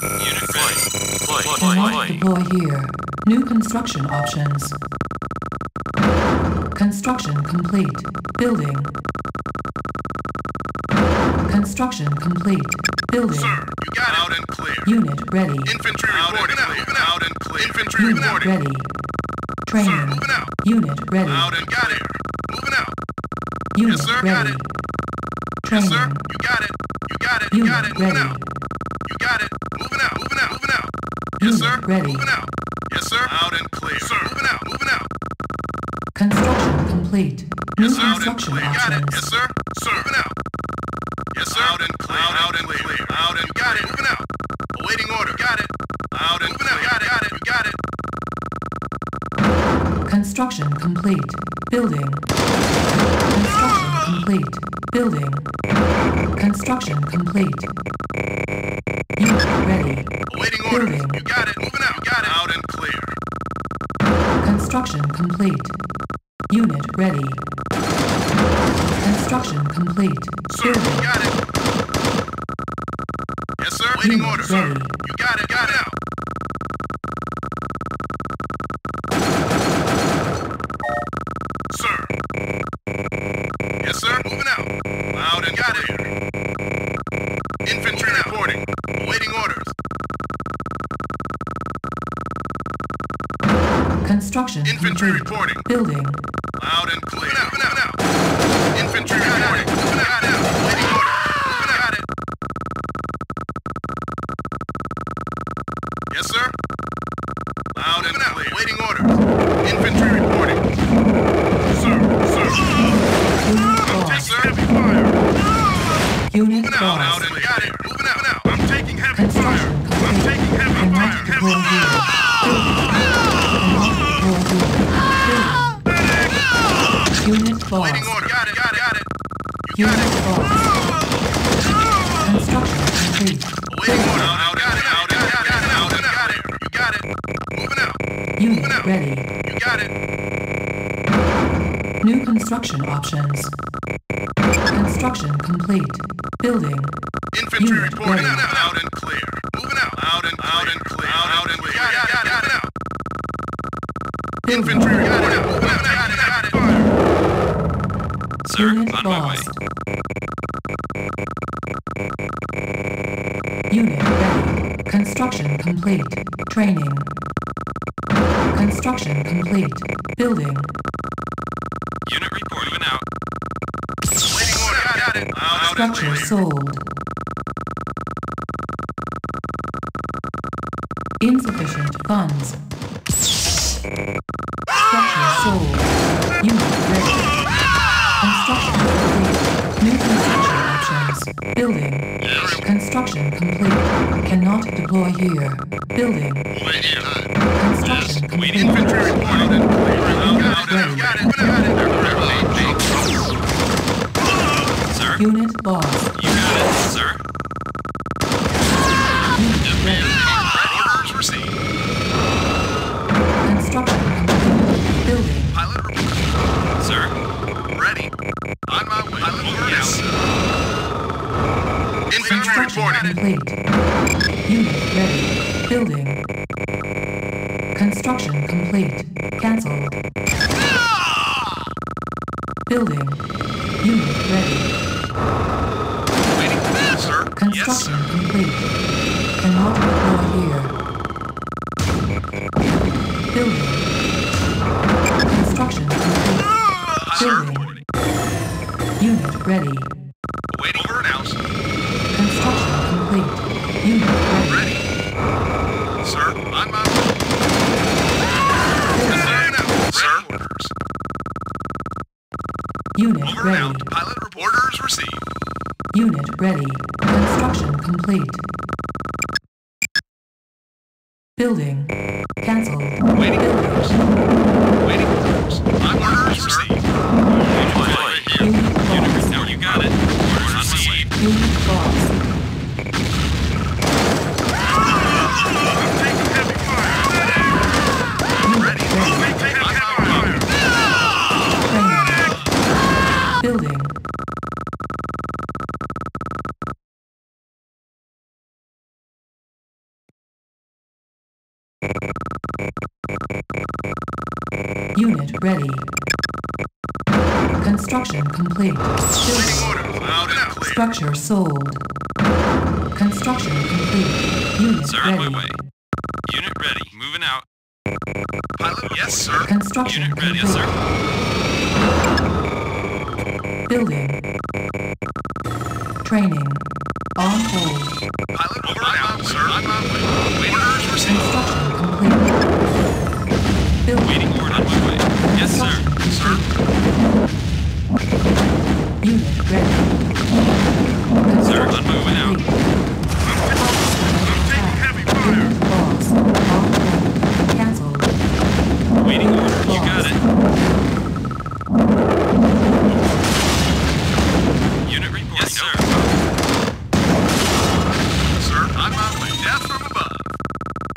Unit deployed. Deploy here. New construction options. Construction complete. Building. Construction complete. Building. Sir, you got out and clear. Unit ready. Infantry reporting. Out and clear. Infantry reporting. Ready. Training. Sir, moving out. Unit ready. Out and got it. Moving out. Unit yes, sir, ready. Got it. Training. Yes, sir, you got it. You got it. You got it. Moving out. You got it. Moving out. Moving out. Moving out. Yes, unit sir. Ready. Moving out. Yes, sir. Out and clear. Sir, moving out. Moving out. Construction complete. Yes, sir. Out and clear. Got it. Yes, sir. Sir, moving out. Yes, sir. Out and clear. Out and clear. Out and got it. Moving out. Awaiting order. Got it. Out and moving out. Got it. Got it. Got it. Construction complete. Building. Construction complete. Building. Construction complete. Unit ready. Awaiting order. You got it. Moving out. Got it. Out and clear. Construction complete. Unit ready. Construction complete. Sir, you got it. Yes, sir. Awaiting order. Sir, you got it. Got it out. Infantry complete. Reporting. Building. Loud and clear. Moving out, moving out. Infantry reporting. Moving out, out. Waiting order. Moving out. Got it. Yes, sir. Loud and out. Clear. Waiting order. Infantry reporting. Sir, sir. Yes, sir. Heavy fire. Unit moving out, out and got it. Moving out, out. I'm taking heavy fire. I'm taking heavy fire. Heavy fire. Unit lost. Waiting order. Got it, got it, got it. You got it. Construction complete. Waiting order. Out, out, out, out, out, out, out, got it. You got it. Moving out. Unit ready. You got it. New construction options. Construction complete. Building. Infantry reporting. Out and clear. Moving out. Out and out and clear. Out and clear. Got it out. Infantry reporting. Moving out. Got it. Got it. Sir, unit on lost. My way. Unit ready. Construction complete. Training. Construction complete. Building. Unit reporting. Moving out. Waiting order. Got it. Structure sold. Insufficient funds. Structure sold. Unit ready. Construction complete. New construction options. Building. Construction complete. Cannot deploy here. Building. Construction complete. Infantry reporting. Unit ready. Unit lost. You got it, sir. Unit ready. Orders received. Construction complete. Building. Pilot report. Sir. Ready. On my way. Yes. Infantry reporting. Complete. Unit ready. Building. Construction complete. Cancelled. Building. Unit ready. Waiting for that, sir. Construction yes, sir. Complete. Cannot deploy here. Building. Construction complete. Building. Sir. Unit ready. Waiting for an house. Construction complete. Unit ready. Sir, on my way. Yes, sir. Orders. Unit over ready. Out. Pilot orders received. Unit ready. Construction complete. Building. Cancelled. Waiting orders. Waiting orders. Orders received. Unit lost. Now you got it. Orders received. Unit lost. I'm taking heavy fire. Unit ready. I'm taking heavy fire. Building. Unit ready. Construction complete. Structure sold. Construction complete. Unit sir, ready. On my way. Unit ready. Moving out. Pilot, yes, sir. Construction unit complete. Ready, yes, sir. Building. Training. On hold. Pilot, over and out, sir. I'm on my way. Orders received. Construction complete. Building. Waiting order on my way. Yes, sir. Sir. Unit ready. Sir, on my way out. I'm taking heavy fire. Balls. Off. Cancelled. Waiting order. Balls. You got it. Unit report. Yes, sir. Unit lost. I'm taking heavy fire. Unit lost.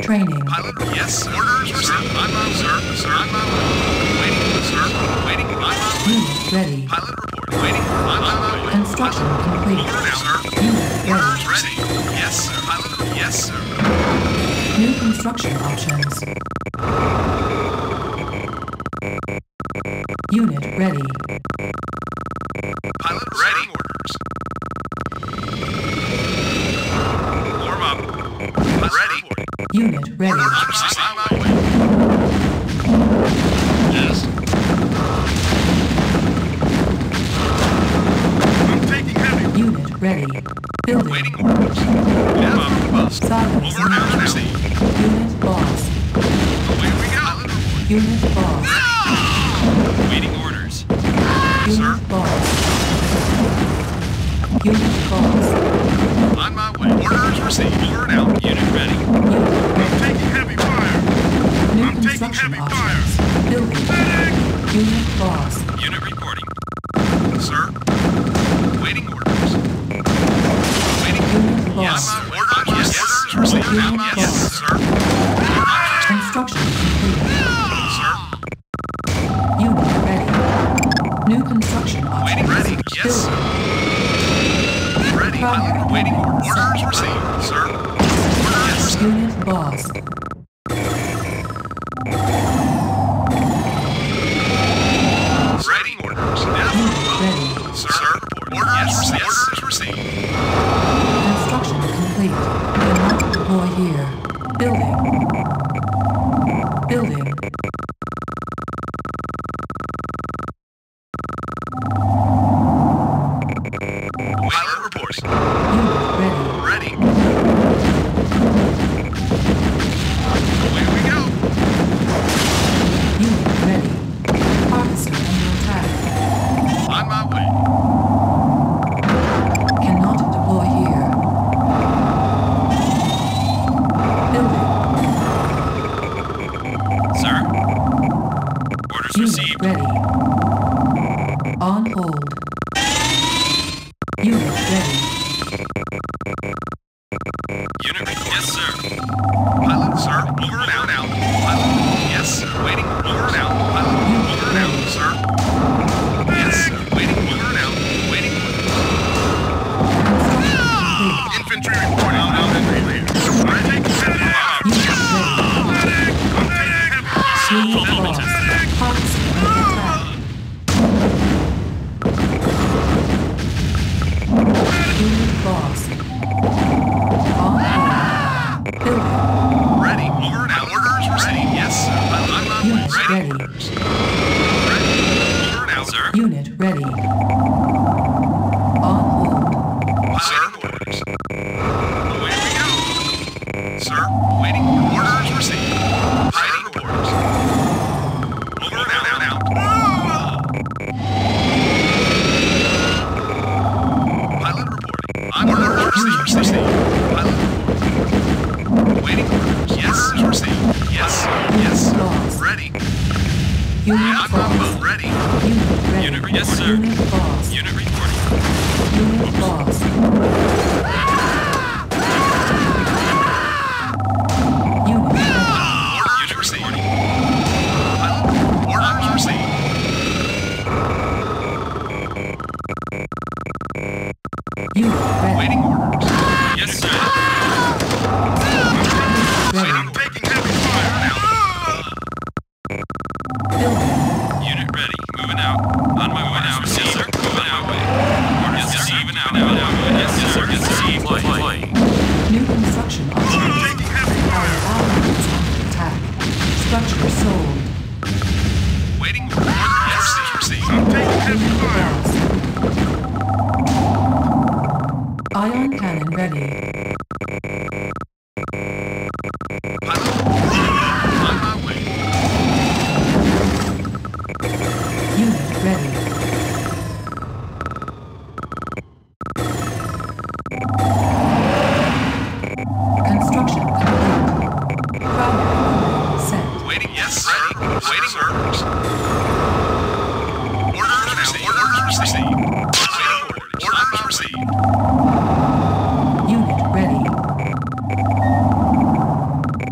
Training. Pilot, yes. Orders received. I'm on, sir. Sir, I'm on. Waiting, sir. Waiting. I'm on. Unit ready. Pilot report. Waiting. I'm on. Construction complete. Orders, sir. Orders ready. Yes, sir. Pilot, yes, sir. New construction options. Unit ready. Pilot ready. Orders. Warm up. Pilot ready. Unit ready. Order, I'm on my way. Yes. I'm taking heavy. Unit ready. Building. Waiting orders. Yes. Over now. Unit boss. Away we go. Unit boss. No! Waiting orders. Unit sir. Boss. Unit boss. On my way. Orders received. Over and out. Unit ready. Taking heavy fire. Building. Medic. Unit boss. Unit reporting. Sir. Waiting orders. Waiting. Unit boss. Yes. Orders. Yes. Orders received. Unit boss. Yes, sir. Construction completed. Sir. Unit ready. New construction options. Waiting ready. Yes. Building. Ready. Pilot. Waiting orders received. Sir. Orders. Unit boss. Unit ready.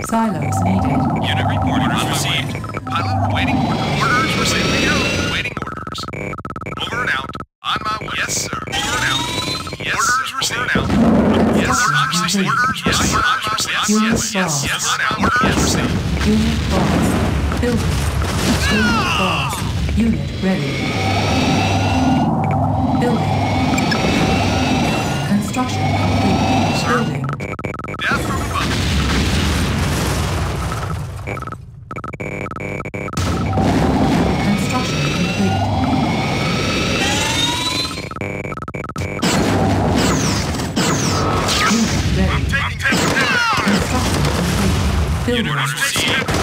Silos needed. Unit report received. Pilot, waiting orders for San Diego. Waiting orders. Over and out. On my way. Yes, sir. Over and out. Yes, orders received. Over and out. Yes, orders received. Orders received. Yes, yes, yes. Orders received. Unit lost. Building. Unit lost. Unit ready. Building. Construction complete. Building. Death from above. Construction complete. I'm taking construction complete. Building. Construction complete.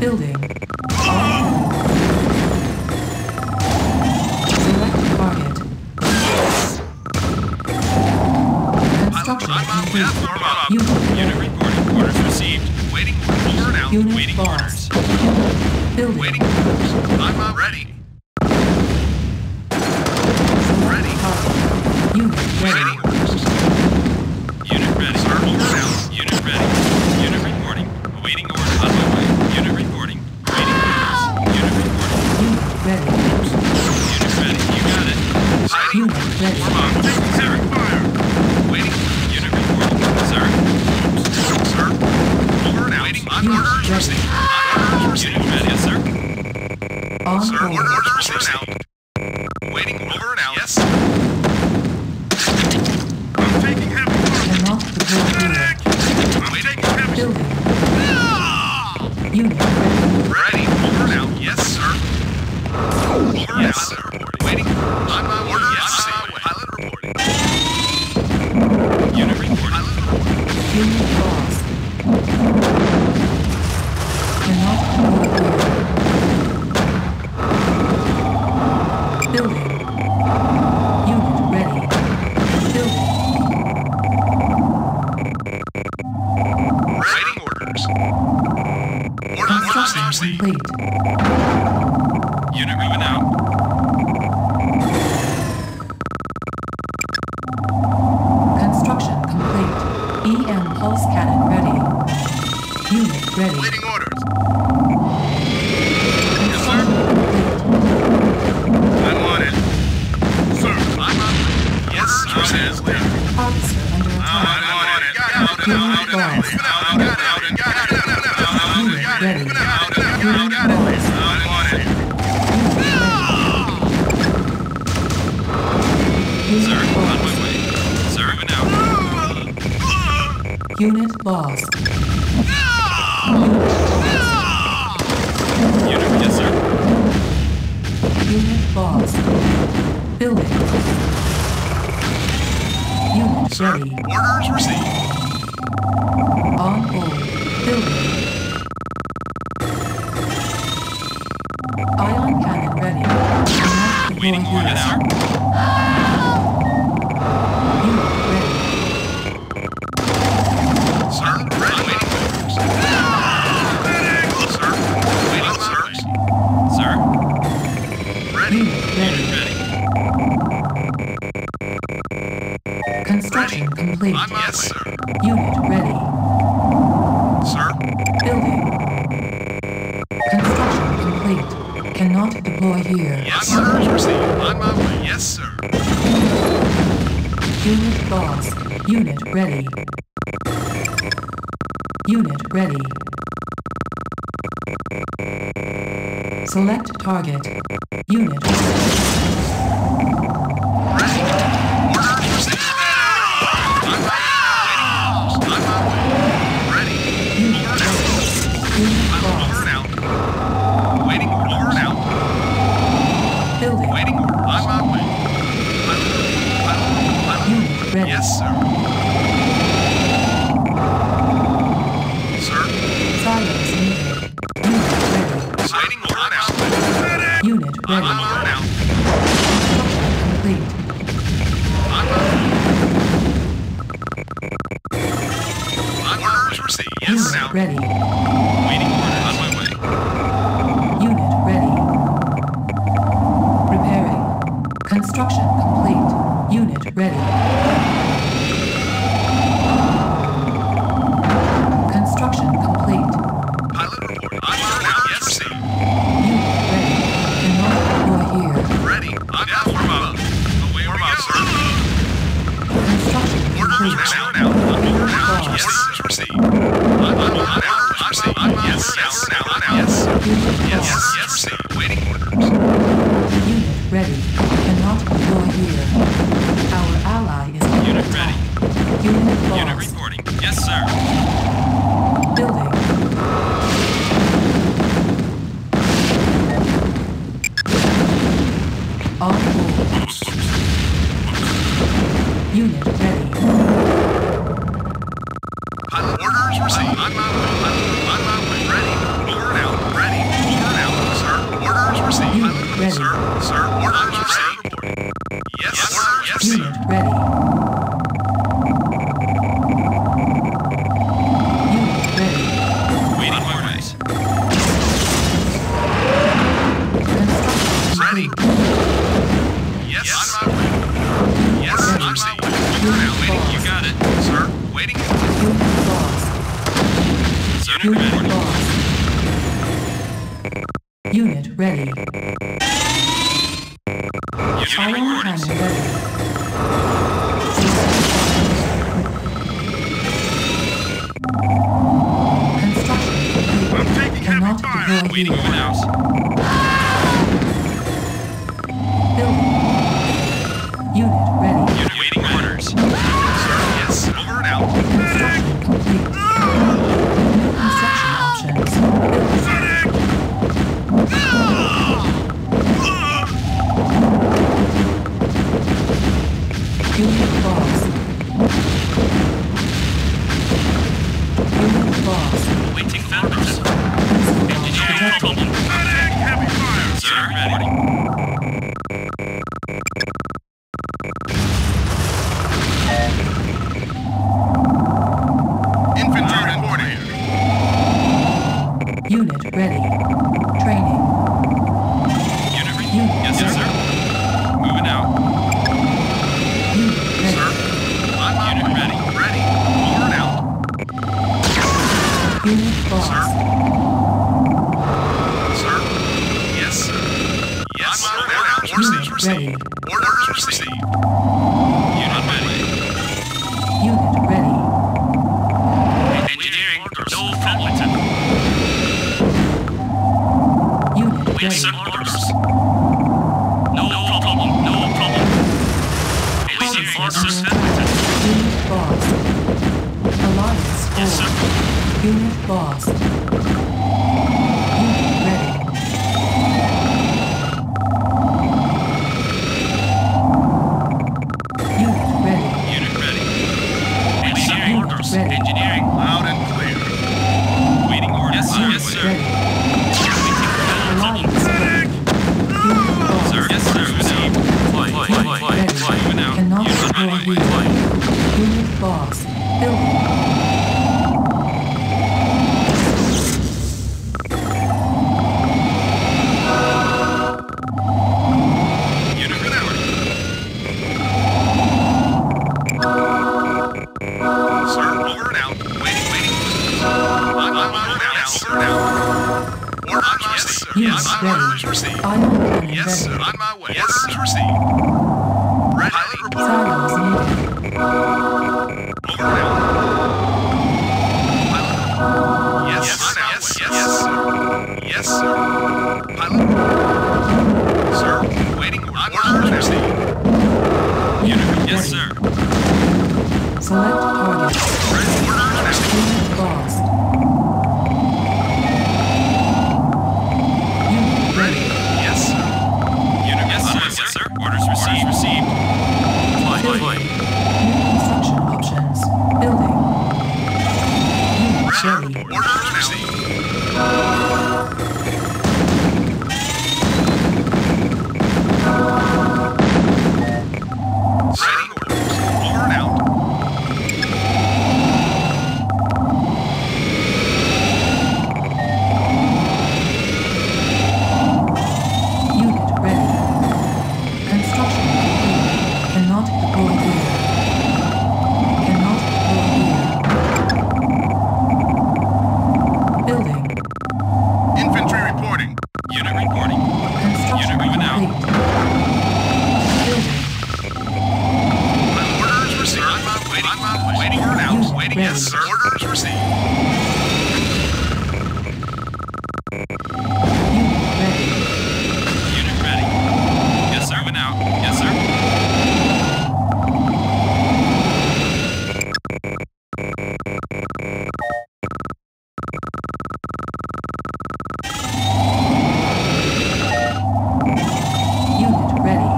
Building. Select target. Construction complete. Unit reporting. Orders received. Waiting over and out. Unit waiting orders. Building. Waiting orders. I'm ready. Ready. Unit ready. Waiting orders. Unit ready. Sir, over and out. Unit ready. Unit reporting. Waiting orders. On my way. Unit reporting. Waiting orders. Unit reporting. Unit ready. Unit ready. You got it. Unit ready. Warm on. Sir, fire. Waiting. Unit reporting. Sir. Sir. Waiting on orders received. On orders received. Yes, sir. On sir, orders received. Out. Waiting over and out. Yes. I'm taking heavy fire. I'm taking heavy building. Unit ready. Over and out. Yes, sir. Over and out. Yes, sir. Waiting on my orders. Yes, on my pilot reporting. Unit report. Pilot reporting. Unit lost. Building. Unit ready. Building. Waiting orders. Orders complete. Unit moving out. Construction complete. EM pulse cannon ready. Unit ready. Waiting orders. Unit lost. Unit yes, sir. Unit lost. Building. Unit sir, ready. Orders received. On hold. Building. Ion cannon ready. Waiting on an hour. Construction complete. Yes, sir. Unit ready. Sir. Building. Construction complete. Cannot deploy here. Yes, sir. Orders received. On my way. Yes, sir. Unit lost. Unit ready. Unit ready. Select target. Unit yes, sir. Sir? Silence needed. Unit ready. Unit ready. Construction complete. Orders received. Yes, sir. Unit ready. Waiting orders. On my way. Unit ready. Preparing. Construction complete. Unit ready. Waiting for an out. Waiting. Yes, sir. Orders received. Unit ready. Yes, sir. Moving out. Yes, sir. Unit ready.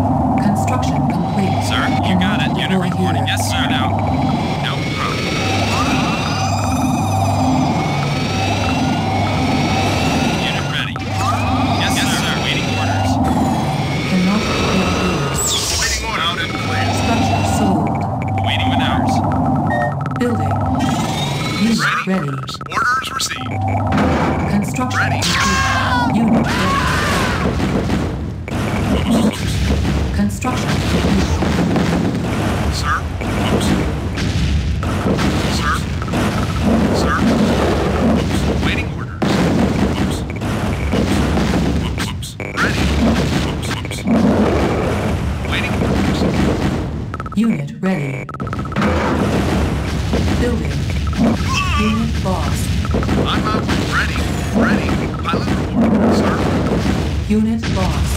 Construction complete. Sir, you got it. Unit recording. Yes, sir. Now. Ready. Orders received. Construction ready. Unit ready. Construction complete. Sir. Oops. Sir. Sir. Oops. Waiting orders. Oops. Oops. Oops. Ready. Oops. Oops. Waiting orders. Unit ready. Building. Unit lost. I'm up. Ready. Ready. Pilot report, sir. Unit lost.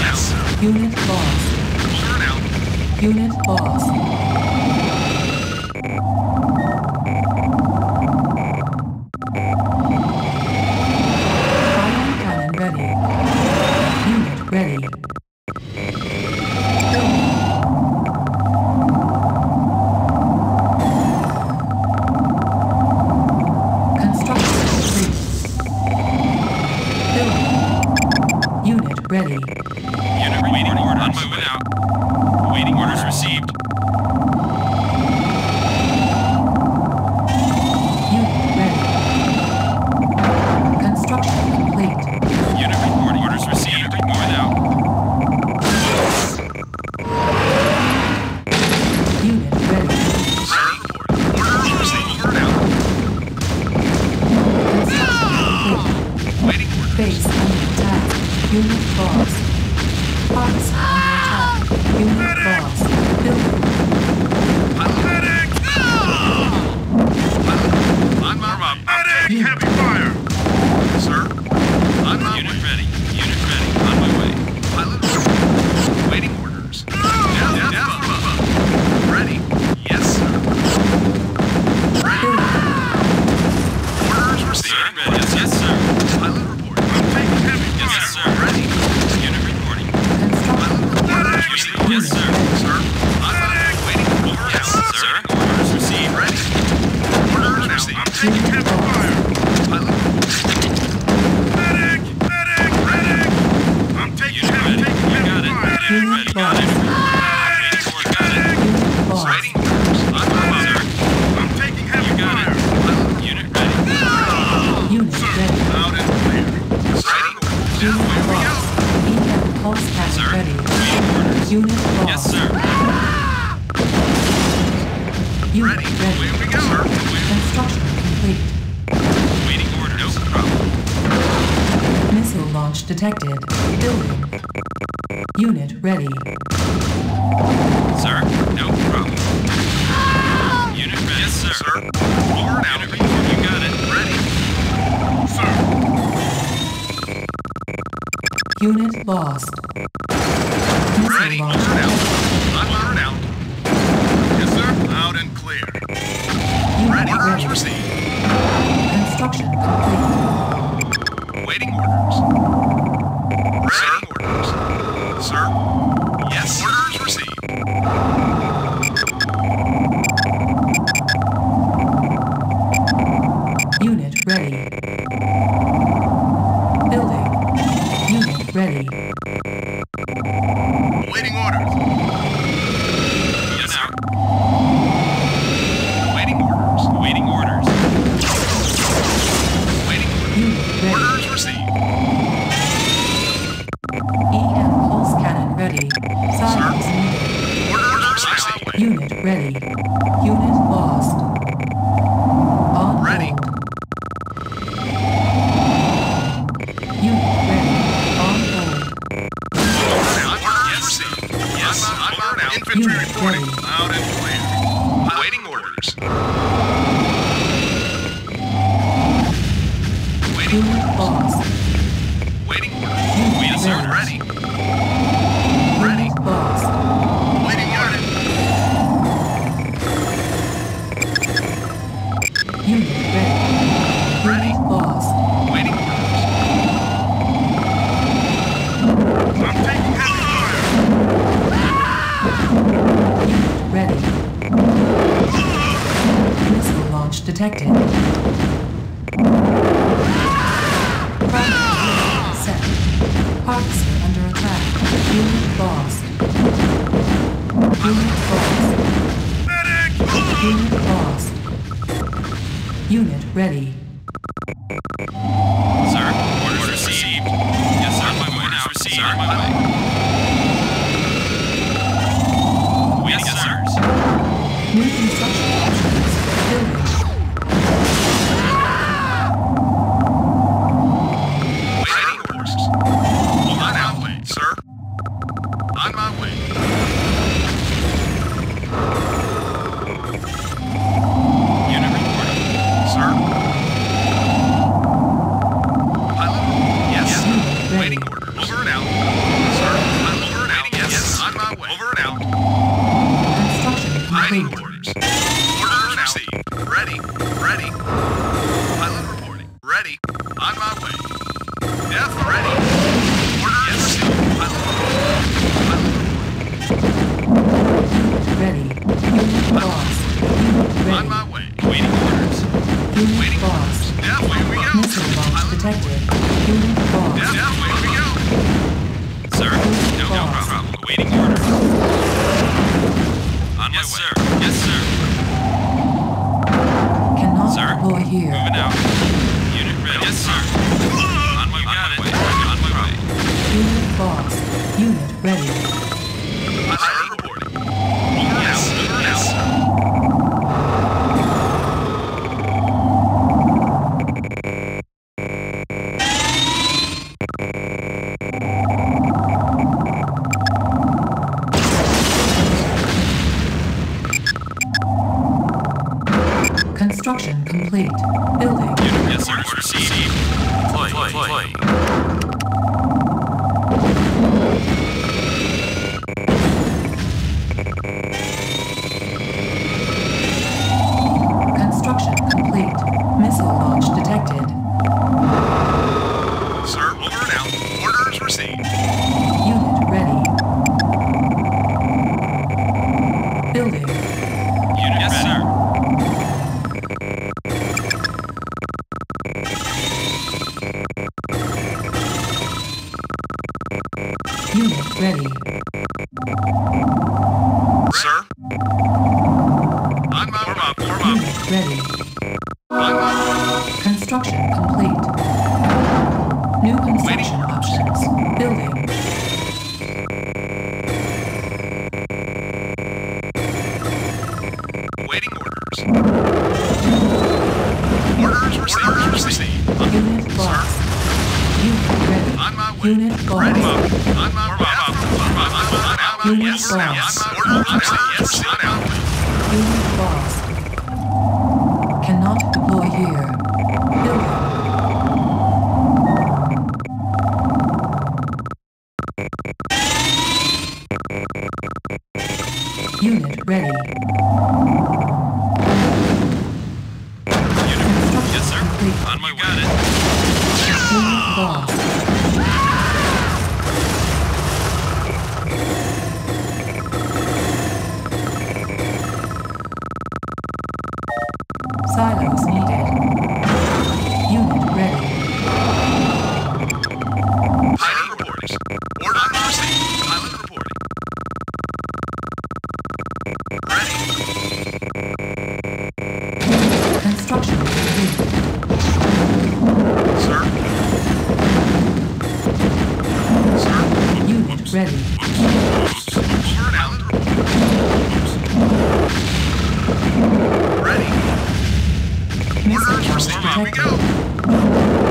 Yes, sir. Unit lost. Turn out. Unit lost. Firing cannon ready. Unit ready. Ready. Unit waiting orders. I'm moving out. Waiting orders received. Unit ready. Construction complete. Unit reporting. Orders received. Unit moving out. Unit ready. Sir, orders received. Over now. Construction complete. Waiting orders. Base under attack. Unit lost. Parts under attack. Unit lost. Building. Medic! On my way. Medic! Unit. Heavy fire! Sir? On my unit way. Ready. Unit ready. On my way. Pilot. Waiting orders. Down, down, up. Ready. Yes, sir. Ready. Orders received. Sir, ready. Yes, sir. Pilot report. Take heavy. Yes, sir. Ready. Unit reporting. Yes, sir. Sir. Waiting. Over. Yes, sir. Orders received. Ready. Orders received. I'm taking heavy fire. Medic! Medic! Medic! I'm taking heavy fire. Medic! Got it. Medic! Got it. Unit lost. Beacon pulse pack ready. Unit lost. Yes, sir. Unit ready. Where we go, sir? Construction complete. Waiting order. No problem. Missile launch detected. Building. Unit ready. Sir, no problem. Unit ready. Yes, sir. Sir. Over now. You got it. Ready. Sir. Unit lost. Ready. Unit lost. I'm out. Yes, sir. Out and clear. Unit ready. Orders received. Construction complete. Waiting orders. Ready. Orders. Sir. Yes. Orders received. Unit ready. Building. Unit ready. Waiting orders. Yes, sir. Waiting orders. Waiting orders. Waiting orders. Orders received. EM pulse cannon ready. Silence needed. Orders received. Unit ready. Unit lost. On ready. Unit ready. On hold. orders. Waiting orders. Waiting orders. Wheels are ready. Ready. Waiting orders. Unit ready. Ready. Waiting orders. I'm taking heavy fire. Ready. Missile launch detected. Primary set. Parts under attack. Unit lost. Unit lost. Medic! Unit lost. Unit ready. Sir, orders received. Yes, sir, my way now. Sir, on my way. Yes, sir. New construction options. Waiting orders. Well, not out way, sir. On my way. Unit reporting, sir. Pilot? Yes. Yes. Waiting orders. Over and out. Sir, I'm over and out. Yes. Yes. On my way. Over and out. Waiting orders. Ready, ready. Pilot reporting. Ready. On my way. Death ready. Order is received. Pilot reporting. Ready. Ready. On my way. Waiting orders. Waiting orders. That way we go. Missile launch detected. That way we go. Sir, no problem. Waiting orders. On my way. Yes, sir. Yes, sir. Sir, here. Moving out. Unit ready. Yes, sir. On my way. On my way. Unit boss. Unit ready. Pilot reporting. Yes. Yes. Construction complete. Building. Unit, yes, sir. Received. Deploy. Construction complete. Missile launch detected. Sir, over and out. Orders received. Unit ready. Building. Unit, yes, sir. Ready. Sir? On my way. Form up. Ready. On my way. Construction complete. New construction options. Building. Waiting orders. Orders received. Unit lost. Unit ready. On my way. Unit lost. On my way. Yes, sir. Yes, Unit lost. Cannot deploy here. Building. Unit ready. Unit, yes, sir. Complete. On my way. Got it. Unit lost. Silos needed. Unit ready. Pilot reporting. Order received. Pilot reporting. Ready. Construction complete. Sir. Sir. Unit ready. Over and out. Orders received. Here we go.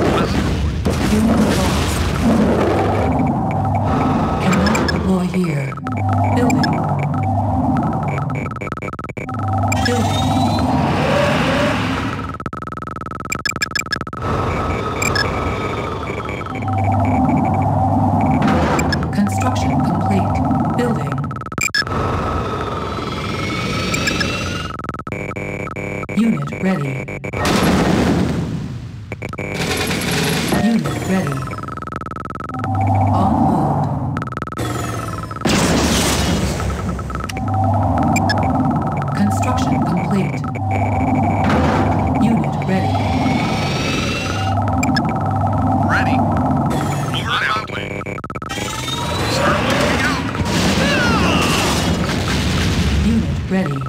Pilot reporting. Unit lost. Cannot deploy here. Building. Unit ready. Unit ready. On hold. Construction complete. Unit ready. Ready. Over and way. Start moving out. Unit ready. Construction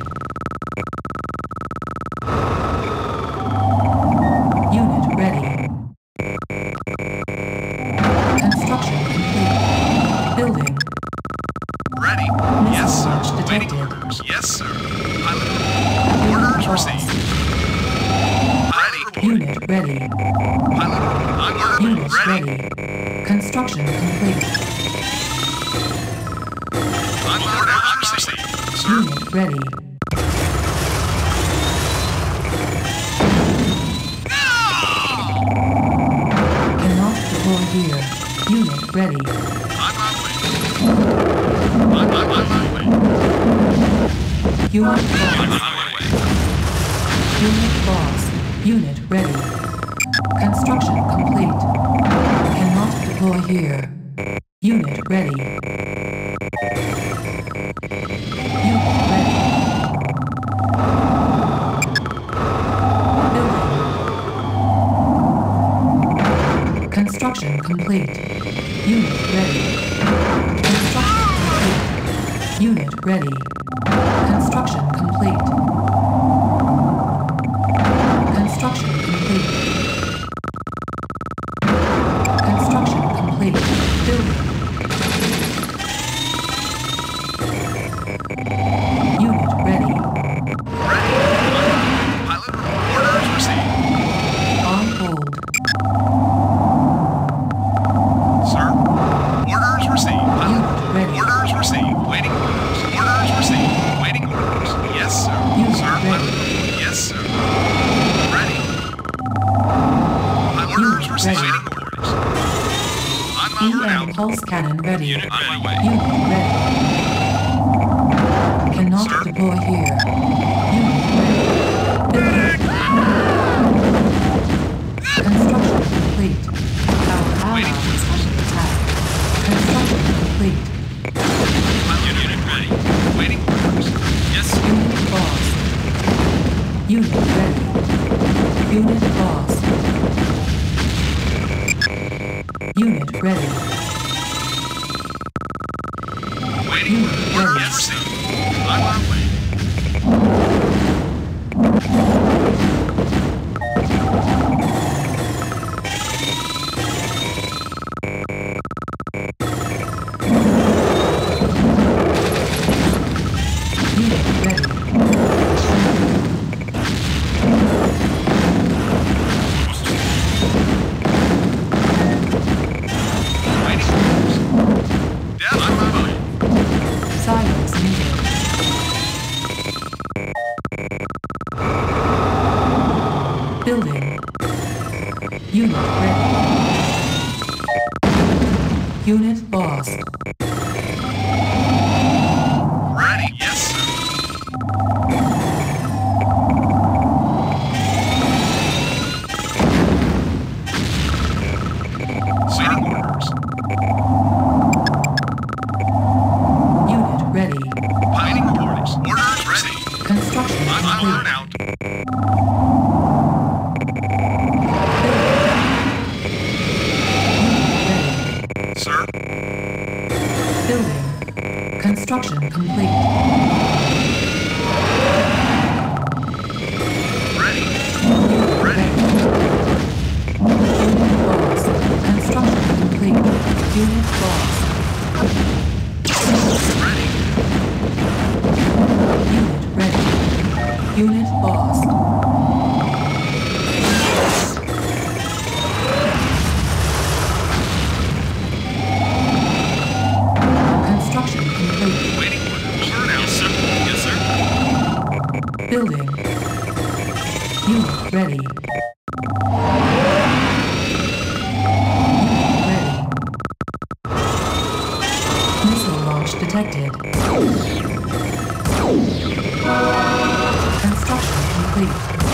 complete.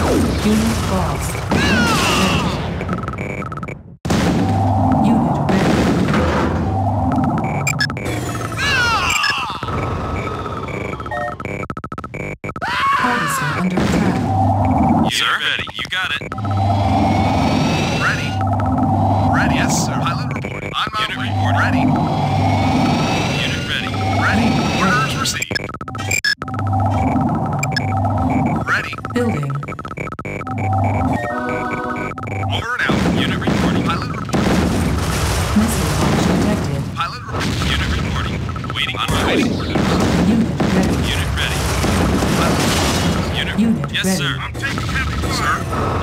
Unit lost. Unit ready. Partisan under attack. Sir, ready. You got it. Ready. Ready. Yes, sir. Pilot report. On my way. Report. Ready. Unit ready. Ready. Orders received. Ready. Building. Over and out. Unit reporting. Pilot report. Missile launch detected. Pilot report. Unit reporting. Waiting on my way. Unit ready. Unit ready. Unit, unit yes, ready. Sir. I'm taking heavy fire. Sir.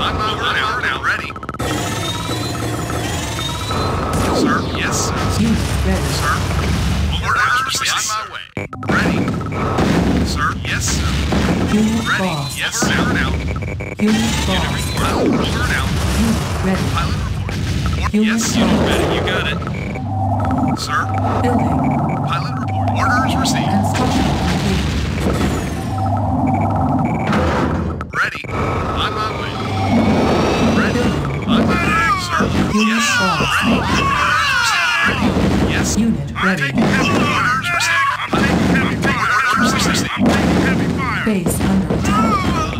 I'm over and out. Now ready. Sir. Yes, sir. Unit ready. Sir. Over and out. On my way. Ready. Sir. Yes, sir. Unit ready. Boss. Yes, over and out. Unit report. Over and out. Ready. Pilot report. Unit yes, unit ready. You got it. Sir. Building. Pilot report. Orders received. Construction complete. Ready. On my way. Ready. On my way, sir. Yes. Ready. Yes. Unit ready. I'm taking heavy orders received. I'm taking heavy orders received. I'm taking heavy fire. Base under attack.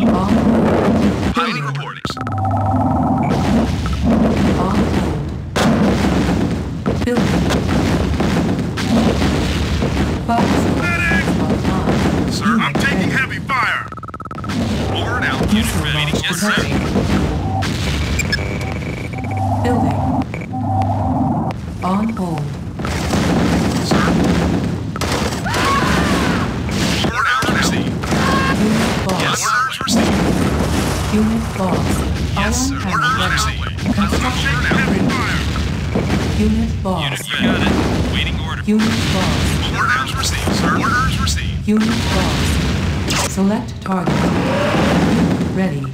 All pilot reporting. Building. Medic! Sir, unit I'm taking ready. Heavy fire. Over and out. Unit ready. Yes, sir. Building. On hold. Sir. Order out received. Unit lost. Yes, orders received. Unit lost. Yes, sir. Orders received. Construction heavy fire. Unit lost. Unit ready. Got it. Waiting order. Unit lost. Orders received, sir. Orders received. Unit lost. Select target. Unit ready. Unit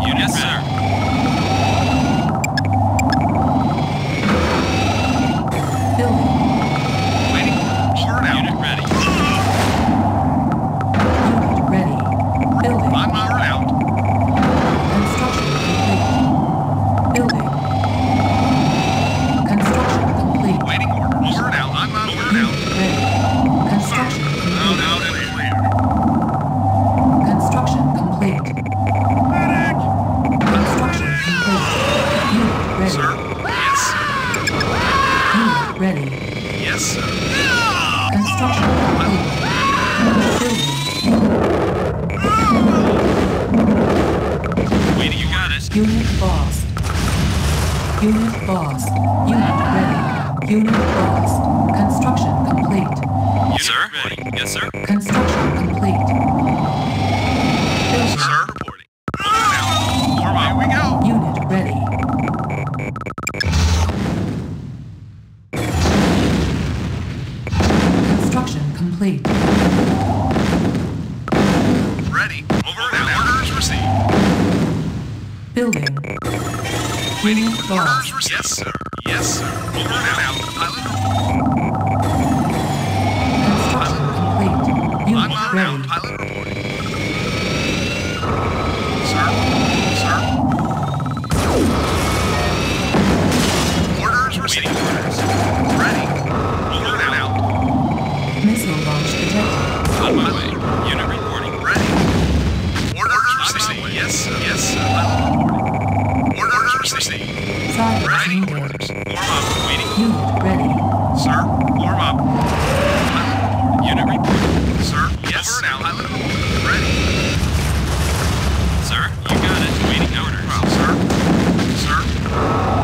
yes, ready. Sir. Building. Waiting orders. Order out. Unit ready. Unit ready. Building. On my way out. Construction complete. Building. Unit lost. Unit lost. Unit ready. Unit lost. Construction complete. Unit sir? Ready. Yes, sir. Construction complete. Building. Sir, reporting. Now, form out. Here we go. Unit ready. Construction complete. Ready. Over and out. Orders received. Building. Waiting for orders received. Yes, sir. Yes, sir. Over and out. Pilot report. Construction complete. Unit ready. Pilot report. Sir. Sir. Orders received. Ready. Over and out. Missile launch detected. On my way. Unit reporting. Ready. Orders received. Yes, sir. Yes, sir. Pilot report. Orders received. Ready. Orders. Warm up. Waiting. Unit ready. Sir. Warm up. Pilot. Unit report. Sir. Yes. Over now. Pilot. Ready. Sir. You got it. Waiting orders. Well, sir. Sir.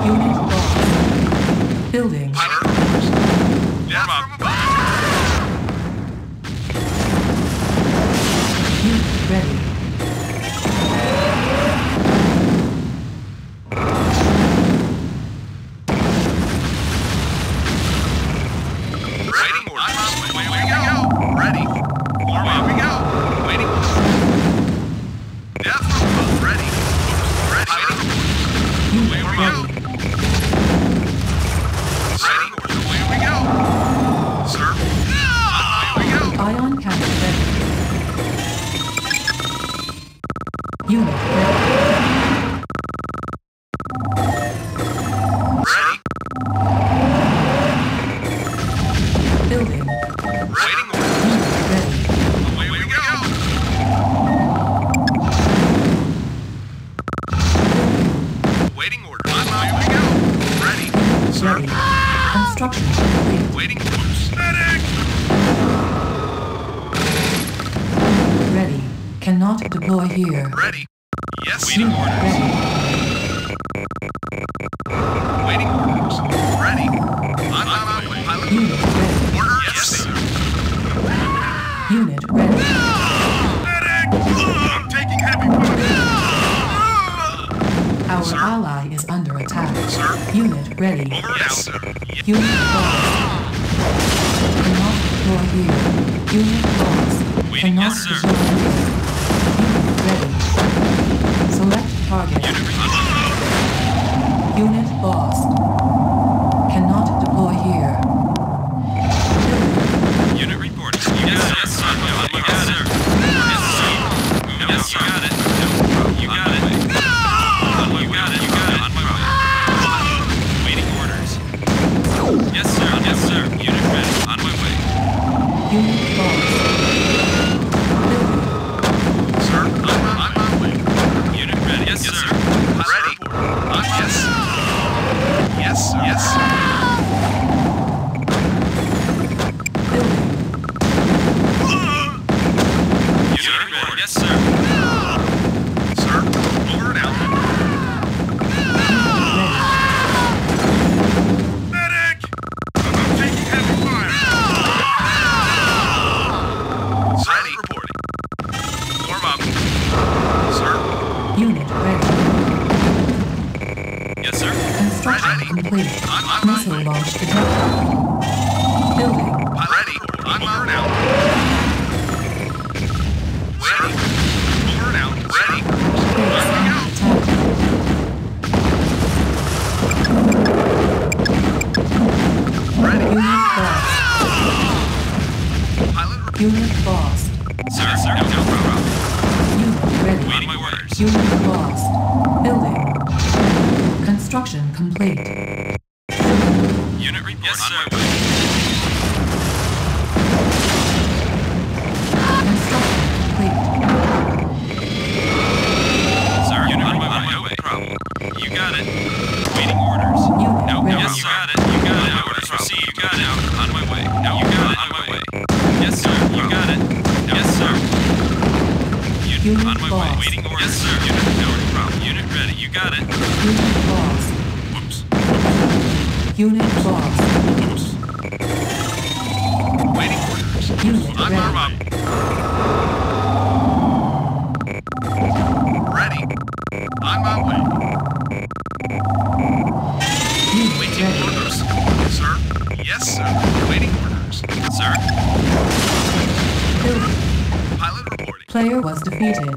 Unit lost. Building. Pilot. Warm up. Unit ready. Unit ready. construction is complete. Waiting for medic! Ready. Cannot deploy here. Ready. Yes, waiting orders. Ready. Waiting orders. Ready. On way. Pilot. Unit ready. Order. Yes, sir. Unit ready. Medic! I'm taking heavy wounds. Our sir? Ally is under attack. Sir? Unit ready. Over. Yes, sir. Unit lost. Cannot deploy here. Unit lost. Waiting. Cannot yes, sir. Select target. Unit lost. Cannot deploy here. Unit reported. Yes, sir. You got it. Yes, you got it. You got it. You got it. You got it. Waiting orders. Yes, sir. Yes, sir. Unit ready. On my way. Unit lost. Sir, I'm on my way. Ready. Yes, sir. Ready. Yes. Yes, sir. Yes. Unit ready. Yes, sir. Sir, over and out. Medic! I'm taking heavy fire. Sir, ready. Reporting. Warm up. Sir. Unit ready. Yes, sir. Construction ready. Complete. Missile launch detected. Building. Ready. Over and out. Ready. Over and out. Ready. Ready. Unit lost. Pilot. Unit lost. Sir, sir. Unit ready. Waiting my word. Unit lost. Building. Construction complete. Unit report. Yes, sir. Construction complete. Sir, unit on my way. Problem. You got it. Waiting orders. Unit no, ready. Yes, sir. You got it. You got it. Orders received. You got it. On my way. No, you got it. On my way. Yes, sir. You got it. Yes, sir. Unit on my way. Waiting. Yes, sir. Unit, no problem. Unit ready. You got it. Unit lost. Whoops. Unit lost. Whoops. Waiting orders. Unit ready. Arm up. Ready. On my way. Unit waiting ready. Orders. Sir. Yes, sir. Waiting orders. Sir. Pilot reporting. Player was defeated.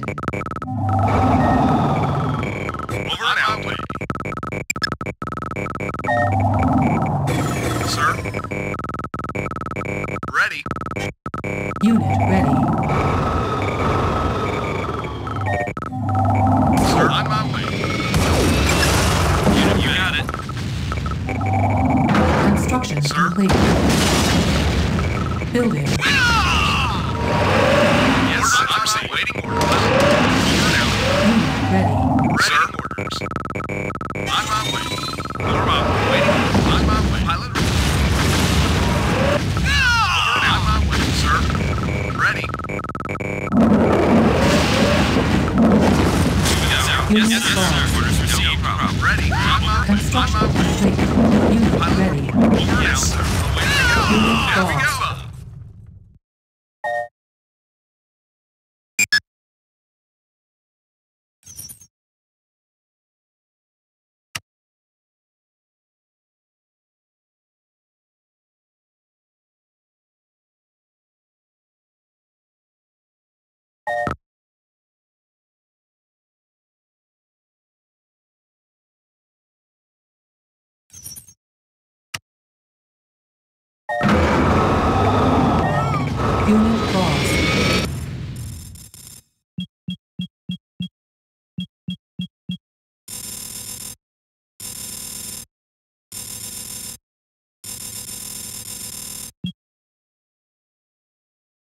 Unit lost.